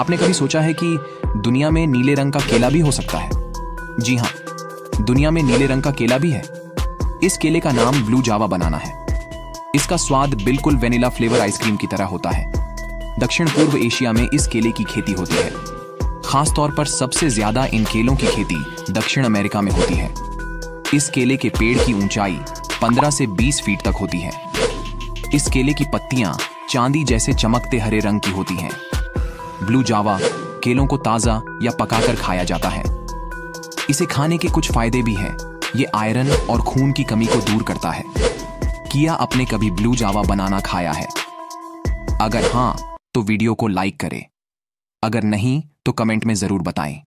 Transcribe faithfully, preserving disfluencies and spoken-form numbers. आपने कभी सोचा है कि दुनिया में नीले रंग का केला भी हो सकता है? जी हाँ, दुनिया में नीले रंग का केला भी है। इस केले का नाम ब्लू जावा बनाना है। इसका स्वाद बिल्कुल वेनिला फ्लेवर आइसक्रीम की तरह होता है। दक्षिण पूर्व एशिया में इस केले की खेती होती है। खास तौर पर सबसे ज्यादा इन केलों की खेती दक्षिण अमेरिका में होती है। इस केले के पेड़ की ऊंचाई पंद्रह से बीस फीट तक होती है। इस केले की पत्तियां चांदी जैसे चमकते हरे रंग की होती हैं। ब्लू जावा केलों को ताज़ा या पकाकर खाया जाता है। इसे खाने के कुछ फायदे भी हैं। ये आयरन और खून की कमी को दूर करता है। किया आपने कभी ब्लू जावा बनाना खाया है? अगर हाँ, तो वीडियो को लाइक करें। अगर नहीं, तो कमेंट में जरूर बताएं।